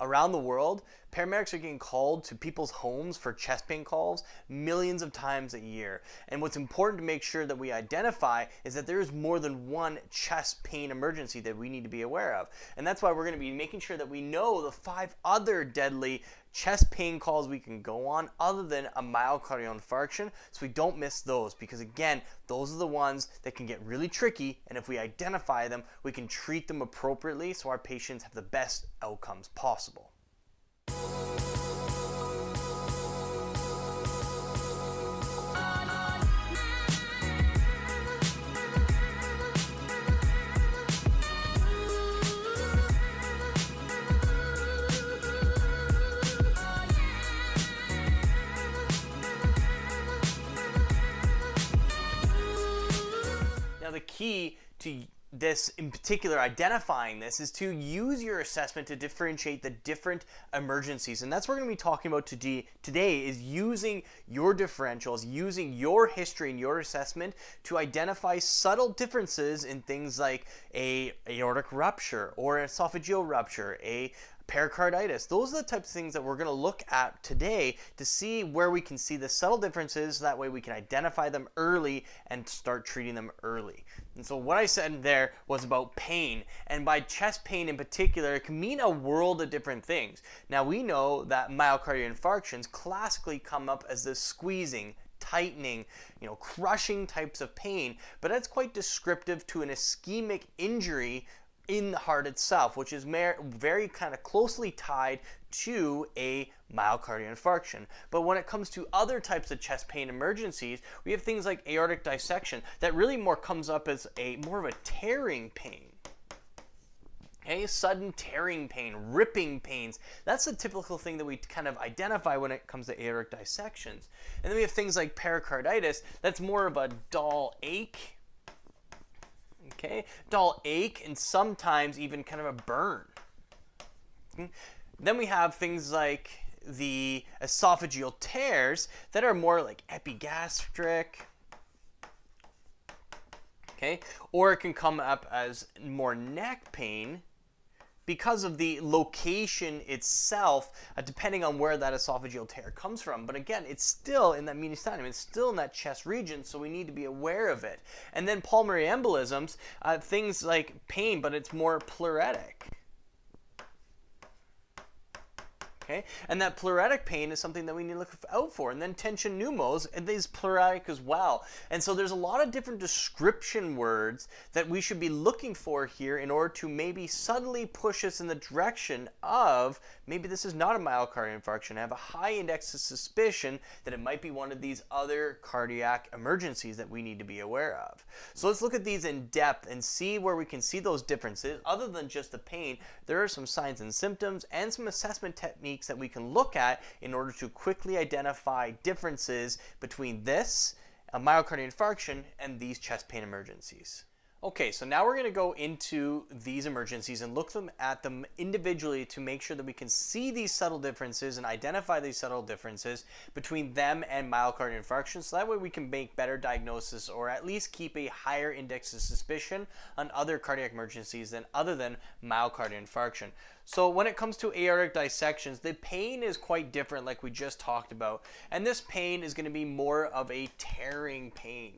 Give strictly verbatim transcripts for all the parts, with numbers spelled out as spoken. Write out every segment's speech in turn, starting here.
around the world, paramedics are getting called to people's homes for chest pain calls millions of times a year. And what's important to make sure that we identify is that there is more than one chest pain emergency that we need to be aware of. And that's why we're going to be making sure that we know the five other deadly chest pain calls we can go on other than a myocardial infarction, so we don't miss those, because again, those are the ones that can get really tricky, and if we identify them, we can treat them appropriately so our patients have the best outcomes possible. Now, the key to this, in particular identifying this, is to use your assessment to differentiate the different emergencies, and that's what we're going to be talking about today, is using your differentials, using your history and your assessment to identify subtle differences in things like a aortic rupture or an esophageal rupture, a pericarditis. Those are the types of things that we're going to look at today to see where we can see the subtle differences. That way we can identify them early and start treating them early. And so what I said there was about pain, and by chest pain in particular, it can mean a world of different things. Now, we know that myocardial infarctions classically come up as the squeezing, tightening, you know, crushing types of pain, but that's quite descriptive to an ischemic injury in the heart itself, which is very kind of closely tied to a myocardial infarction. But when it comes to other types of chest pain emergencies, we have things like aortic dissection that really more comes up as a more of a tearing pain. Okay, sudden tearing pain, ripping pains. That's the typical thing that we kind of identify when it comes to aortic dissections. And then we have things like pericarditis. That's more of a dull ache. Okay, dull ache, and sometimes even kind of a burn. Okay. Then we have things like the esophageal tears that are more like epigastric. Okay, or it can come up as more neck pain because of the location itself, uh, depending on where that esophageal tear comes from. But again, it's still in that mediastinum, it's still in that chest region, so we need to be aware of it. And then pulmonary embolisms, uh, things like pain, but it's more pleuretic. Okay? And that pleuretic pain is something that we need to look out for. And then tension pneumos, and these pleuretic as well. And so there's a lot of different description words that we should be looking for here in order to maybe subtly push us in the direction of, maybe this is not a myocardial infarction. I have a high index of suspicion that it might be one of these other cardiac emergencies that we need to be aware of. So let's look at these in depth and see where we can see those differences. Other than just the pain, there are some signs and symptoms and some assessment techniques that we can look at in order to quickly identify differences between this, a myocardial infarction, and these chest pain emergencies. Okay, so now we're going to go into these emergencies and look them at them individually to make sure that we can see these subtle differences and identify these subtle differences between them and myocardial infarction, so that way we can make better diagnosis, or at least keep a higher index of suspicion on other cardiac emergencies than other than myocardial infarction. So when it comes to aortic dissections, the pain is quite different, like we just talked about, and this pain is going to be more of a tearing pain.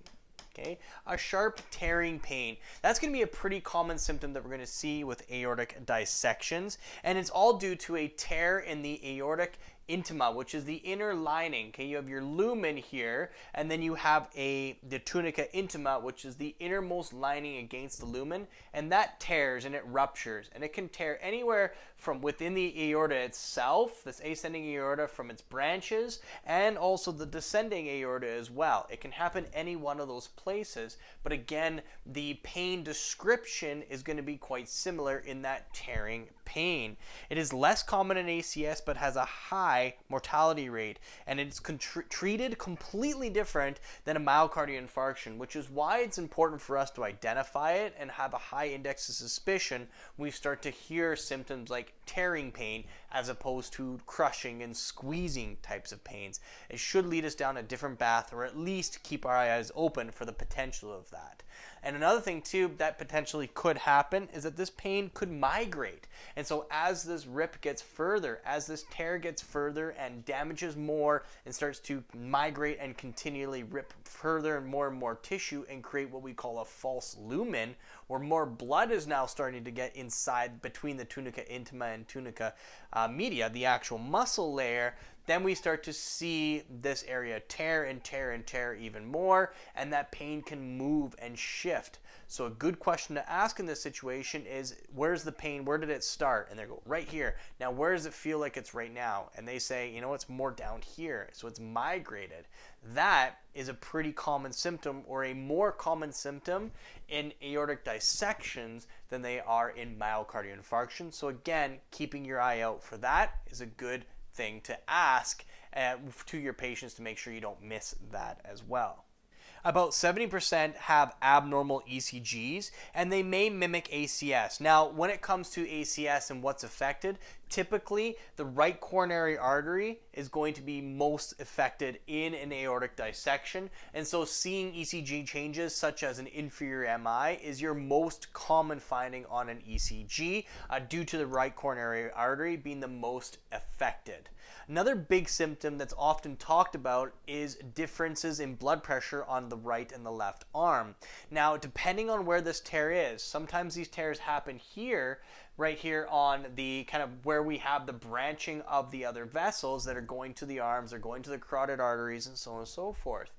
Okay, a sharp tearing pain. That's going to be a pretty common symptom that we're going to see with aortic dissections, and it's all due to a tear in the aortic intima, which is the inner lining. Okay, you have your lumen here, and then you have a the tunica intima, which is the innermost lining against the lumen, and that tears and it ruptures, and it can tear anywhere from within the aorta itself, this ascending aorta, from its branches, and also the descending aorta as well. It can happen any one of those places, but again, the pain description is going to be quite similar in that tearing pain. It is less common in A C S, but has a high mortality rate, and it's treated completely different than a myocardial infarction, which is why it's important for us to identify it and have a high index of suspicion when we start to hear symptoms like tearing pain as opposed to crushing and squeezing types of pains. It should lead us down a different path, or at least keep our eyes open for the potential of that. And another thing too that potentially could happen is that this pain could migrate. And so as this rip gets further, as this tear gets further and damages more and starts to migrate and continually rip further and more and more tissue and create what we call a false lumen, where more blood is now starting to get inside between the tunica intima and tunica uh, media, the actual muscle layer, then we start to see this area tear and tear and tear even more, and that pain can move and shift. So a good question to ask in this situation is, where's the pain? Where did it start? And they go, right here. Now, where does it feel like it's right now? And they say, you know, it's more down here. So it's migrated. That is a pretty common symptom, or a more common symptom in aortic dissections than they are in myocardial infarction. So again, keeping your eye out for that is a good thing to ask uh, to your patients to make sure you don't miss that as well. About seventy percent have abnormal E C Gs, and they may mimic A C S. Now, when it comes to A C S and what's affected, typically the right coronary artery is going to be most affected in an aortic dissection. And so seeing E C G changes such as an inferior M I is your most common finding on an E C G uh, due to the right coronary artery being the most affected. Another big symptom that's often talked about is differences in blood pressure on the right and the left arm. Now, depending on where this tear is, sometimes these tears happen here, right here on the kind of where we have the branching of the other vessels that are going to the arms, are going to the carotid arteries, and so on and so forth.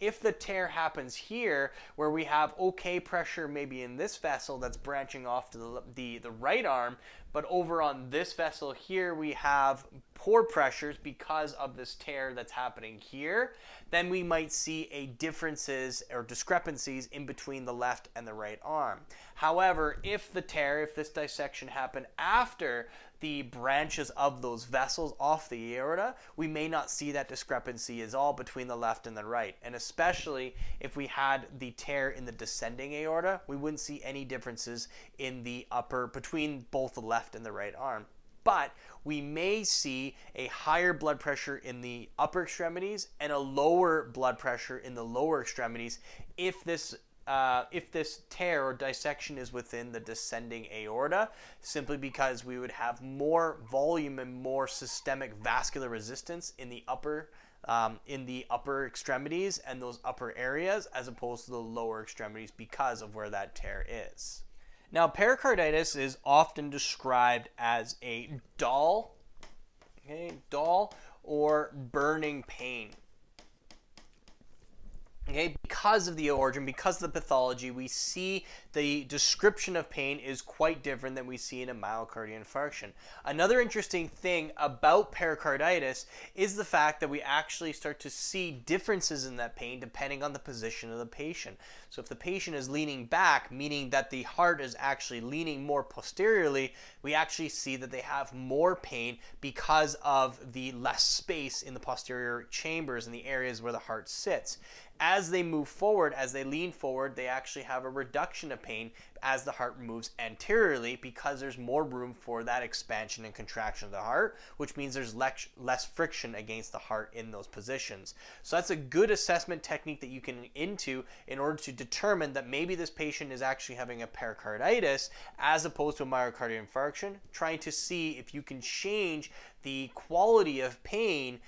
If the tear happens here, where we have okay pressure maybe in this vessel that's branching off to the, the, the right arm, but over on this vessel here we have poor pressures because of this tear that's happening here, then we might see a differences or discrepancies in between the left and the right arm. However, if the tear, if this dissection happened after the branches of those vessels off the aorta, we may not see that discrepancy at all between the left and the right. And especially if we had the tear in the descending aorta, we wouldn't see any differences in the upper, between both the left and the right arm. But we may see a higher blood pressure in the upper extremities and a lower blood pressure in the lower extremities if this Uh, if this tear or dissection is within the descending aorta, simply because we would have more volume and more systemic vascular resistance in the upper um, in the upper extremities and those upper areas as opposed to the lower extremities because of where that tear is. Now, pericarditis is often described as a dull, okay, dull or burning pain. Okay, because of the origin, because of the pathology, we see the description of pain is quite different than we see in a myocardial infarction. Another interesting thing about pericarditis is the fact that we actually start to see differences in that pain depending on the position of the patient. So if the patient is leaning back, meaning that the heart is actually leaning more posteriorly, we actually see that they have more pain because of the less space in the posterior chambers and the areas where the heart sits. As they move forward, as they lean forward, they actually have a reduction of pain as the heart moves anteriorly because there's more room for that expansion and contraction of the heart, which means there's less friction against the heart in those positions. So that's a good assessment technique that you can into in order to determine that maybe this patient is actually having a pericarditis as opposed to a myocardial infarction, trying to see if you can change the quality of pain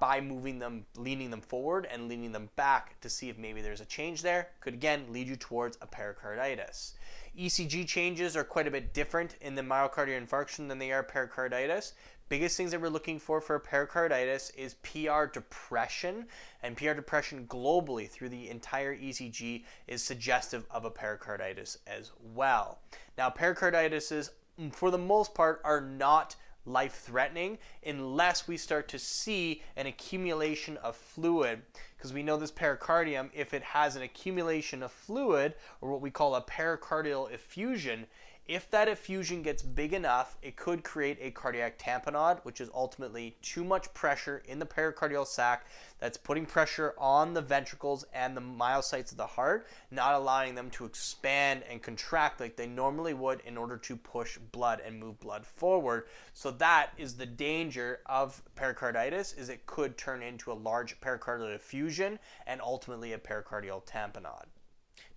by moving them, leaning them forward and leaning them back to see if maybe there's a change there. Could again lead you towards a pericarditis. E C G changes are quite a bit different in the myocardial infarction than they are pericarditis. Biggest things that we're looking for for pericarditis is P R depression, and P R depression globally through the entire E C G is suggestive of a pericarditis as well. Now, pericarditis, for the most part, are not life-threatening unless we start to see an accumulation of fluid, because we know this pericardium, if it has an accumulation of fluid, or what we call a pericardial effusion, If that effusion gets big enough, it could create a cardiac tamponade, which is ultimately too much pressure in the pericardial sac that's putting pressure on the ventricles and the myocytes of the heart, not allowing them to expand and contract like they normally would in order to push blood and move blood forward. So that is the danger of pericarditis, is it could turn into a large pericardial effusion and ultimately a pericardial tamponade.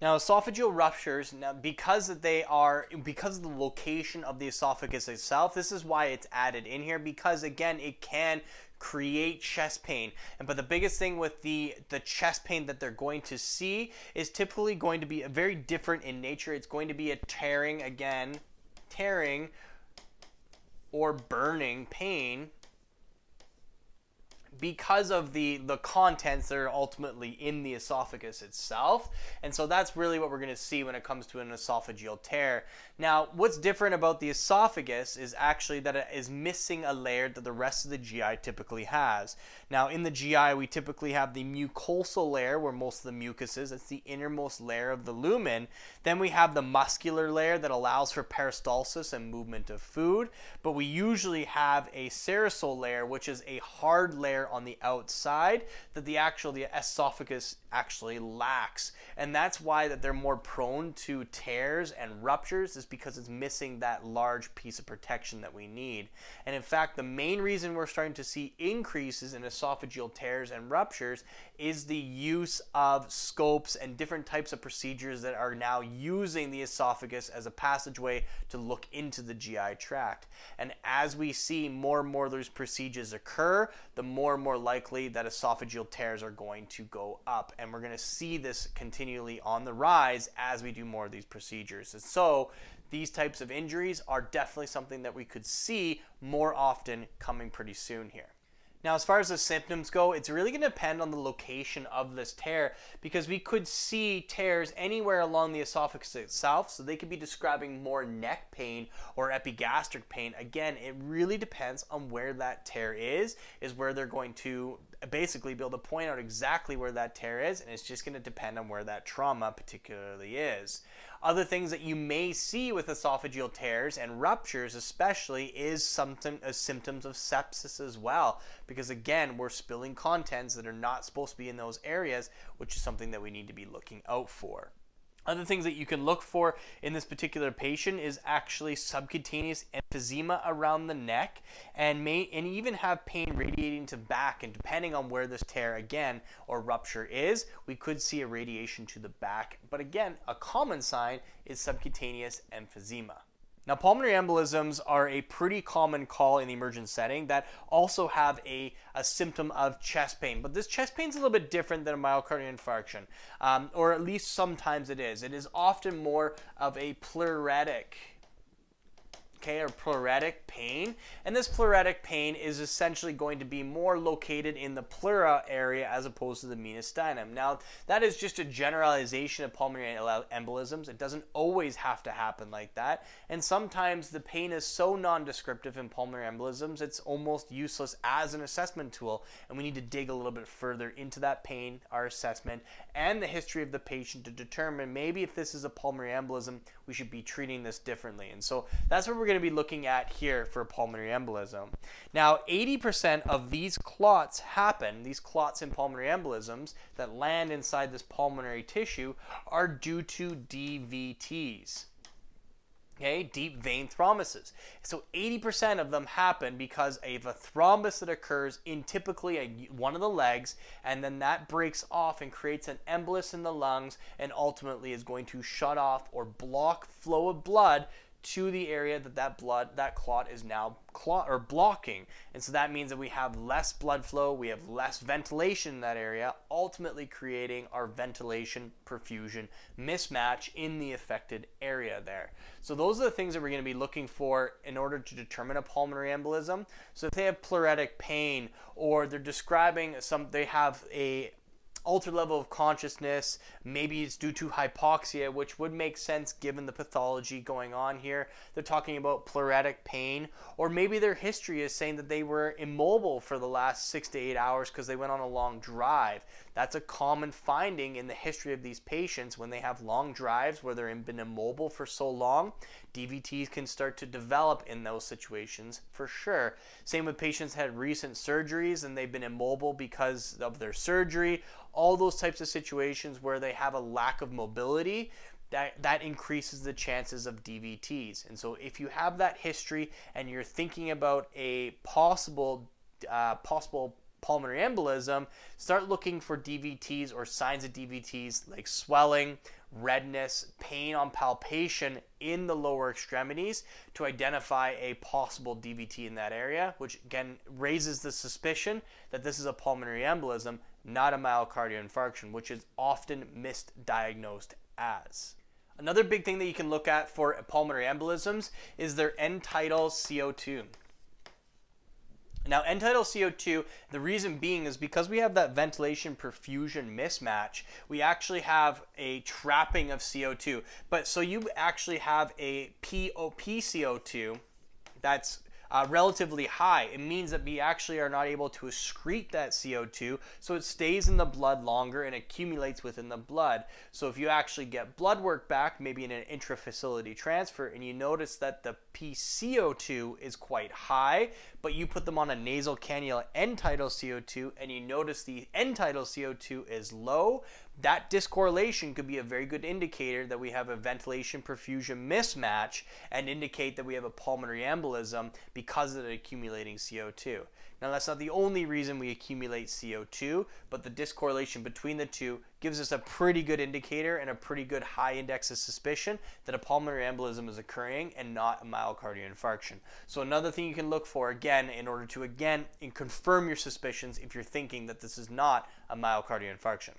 Now, esophageal ruptures, now because they are because of the location of the esophagus itself, this is why it's added in here, because again it can create chest pain. And but the biggest thing with the the chest pain that they're going to see is typically going to be very different in nature. It's going to be a tearing again, tearing or burning pain, because of the the contents that are ultimately in the esophagus itself. And so that's really what we're going to see when it comes to an esophageal tear. Now, what's different about the esophagus is actually that it is missing a layer that the rest of the G I typically has. Now, in the G I, we typically have the mucosal layer where most of the mucus is. It's the innermost layer of the lumen. Then we have the muscular layer that allows for peristalsis and movement of food. But we usually have a serosal layer, which is a hard layer on the outside that the actual the esophagus actually lacks. And that's why that they're more prone to tears and ruptures, is because it's missing that large piece of protection that we need. And in fact, the main reason we're starting to see increases in esophageal tears and ruptures is the use of scopes and different types of procedures that are now using the esophagus as a passageway to look into the G I tract. And as we see more and more of those procedures occur, the more and more likely that esophageal tears are going to go up. And we're going to see this continually on the rise as we do more of these procedures. And so these types of injuries are definitely something that we could see more often coming pretty soon here. Now, as far as the symptoms go, it's really going to depend on the location of this tear, because we could see tears anywhere along the esophagus itself, so they could be describing more neck pain or epigastric pain. Again, it really depends on where that tear is, is where they're going to basically be able to point out exactly where that tear is, and it's just going to depend on where that trauma particularly is. Other things that you may see with esophageal tears and ruptures especially is something, uh, symptoms of sepsis as well, because again, we're spilling contents that are not supposed to be in those areas, which is something that we need to be looking out for. Other things that you can look for in this particular patient is actually subcutaneous emphysema around the neck, and may and even have pain radiating to back. And depending on where this tear again or rupture is, we could see a radiation to the back. But again, a common sign is subcutaneous emphysema. Now, pulmonary embolisms are a pretty common call in the emergent setting that also have a, a symptom of chest pain. But this chest pain is a little bit different than a myocardial infarction, um, or at least sometimes it is. It is often more of a pleuritic Okay, or pleuritic pain, and this pleuritic pain is essentially going to be more located in the pleura area as opposed to the mediastinum. Now, that is just a generalization of pulmonary embolisms. It doesn't always have to happen like that, and sometimes the pain is so non-descriptive in pulmonary embolisms it's almost useless as an assessment tool, and we need to dig a little bit further into that pain, our assessment, and the history of the patient to determine maybe if this is a pulmonary embolism, we should be treating this differently. And so that's what we're going to be looking at here for pulmonary embolism. Now, eighty percent of these clots happen, these clots in pulmonary embolisms that land inside this pulmonary tissue are due to D V Ts. Okay, deep vein thrombuses. So eighty percent of them happen because of a thrombus that occurs in typically a, one of the legs, and then that breaks off and creates an embolus in the lungs, and ultimately is going to shut off or block flow of blood to the area that that blood, that clot is now clot or blocking. And so that means that we have less blood flow, we have less ventilation in that area, ultimately creating our ventilation perfusion mismatch in the affected area there. So those are the things that we're going to be looking for in order to determine a pulmonary embolism. So if they have pleuritic pain, or they're describing some, they have a altered level of consciousness, maybe it's due to hypoxia, which would make sense given the pathology going on here. They're talking about pleuritic pain, or maybe their history is saying that they were immobile for the last six to eight hours because they went on a long drive. That's a common finding in the history of these patients when they have long drives where they've been immobile for so long. D V Ts can start to develop in those situations for sure. Same with patients that had recent surgeries and they've been immobile because of their surgery. All those types of situations where they have a lack of mobility, That, that increases the chances of D V Ts. And so if you have that history and you're thinking about a possible, uh, possible pulmonary embolism, start looking for D V Ts or signs of D V Ts like swelling, redness, pain on palpation in the lower extremities to identify a possible D V T in that area, which again raises the suspicion that this is a pulmonary embolism, not a myocardial infarction, which is often misdiagnosed as. Another big thing that you can look at for pulmonary embolisms is their end-tidal C O two. Now, end-tidal C O two, the reason being is because we have that ventilation perfusion mismatch, we actually have a trapping of C O two. But so you actually have a P O P C O two that's Uh, relatively high. It means that we actually are not able to excrete that C O two, so it stays in the blood longer and accumulates within the blood. So if you actually get blood work back, maybe in an intrafacility transfer, and you notice that the P C O two is quite high, but you put them on a nasal cannula end-tidal C O two and you notice the end-tidal C O two is low, that dyscorrelation could be a very good indicator that we have a ventilation perfusion mismatch and indicate that we have a pulmonary embolism because of the accumulating C O two. Now, that's not the only reason we accumulate C O two, but the dyscorrelation between the two gives us a pretty good indicator and a pretty good high index of suspicion that a pulmonary embolism is occurring and not a myocardial infarction. So another thing you can look for, again, in order to, again, and confirm your suspicions if you're thinking that this is not a myocardial infarction.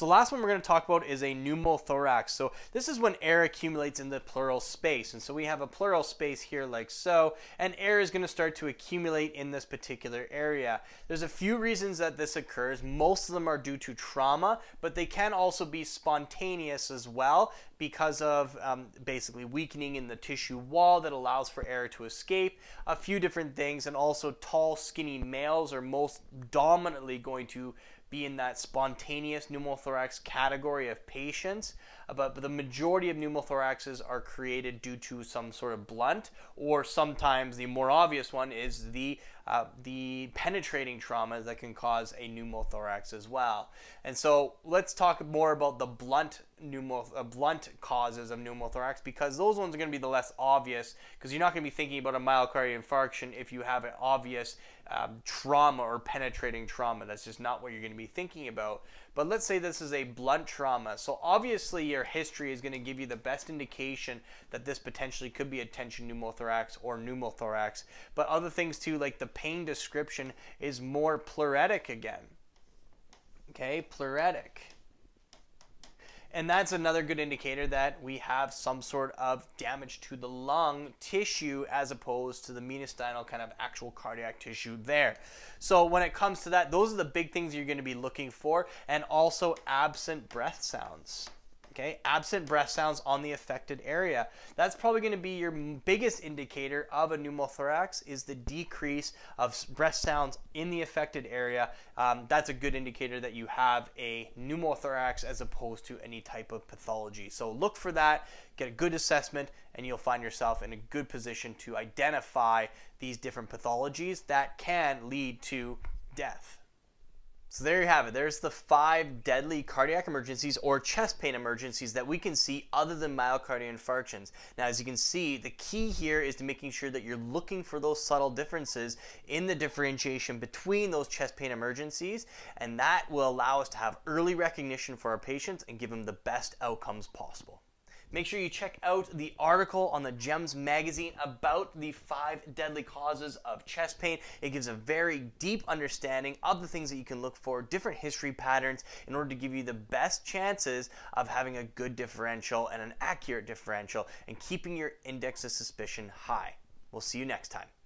So last one we're going to talk about is a pneumothorax. So this is when air accumulates in the pleural space. And so we have a pleural space here like so, and air is going to start to accumulate in this particular area. There's a few reasons that this occurs. Most of them are due to trauma, but they can also be spontaneous as well because of um, basically weakening in the tissue wall that allows for air to escape, a few different things, and also tall, skinny males are most dominantly going to be in that spontaneous pneumothorax category of patients, but the majority of pneumothoraxes are created due to some sort of blunt, or sometimes the more obvious one is the uh, the penetrating trauma that can cause a pneumothorax as well. And so let's talk more about the blunt pneumo uh, blunt causes of pneumothorax, because those ones are going to be the less obvious, because you're not going to be thinking about a myocardial infarction if you have an obvious Um, trauma or penetrating trauma. That's just not what you're going to be thinking about. But let's say this is a blunt trauma. So obviously your history is going to give you the best indication that this potentially could be a tension pneumothorax or pneumothorax. But other things too, like the pain description is more pleuretic again. Okay, pleuretic. And that's another good indicator that we have some sort of damage to the lung tissue as opposed to the mediastinal kind of actual cardiac tissue there. So when it comes to that, those are the big things you're going to be looking for, and also absent breath sounds. Okay, absent breath sounds on the affected area. That's probably going to be your biggest indicator of a pneumothorax, is the decrease of breath sounds in the affected area. Um, that's a good indicator that you have a pneumothorax as opposed to any type of pathology. So look for that, get a good assessment, and you'll find yourself in a good position to identify these different pathologies that can lead to death. So there you have it. There's the five deadly cardiac emergencies or chest pain emergencies that we can see other than myocardial infarctions. Now, as you can see, the key here is to making sure that you're looking for those subtle differences in the differentiation between those chest pain emergencies, and that will allow us to have early recognition for our patients and give them the best outcomes possible. Make sure you check out the article on the JEMS magazine about the five deadly causes of chest pain. It gives a very deep understanding of the things that you can look for, different history patterns, in order to give you the best chances of having a good differential and an accurate differential and keeping your index of suspicion high. We'll see you next time.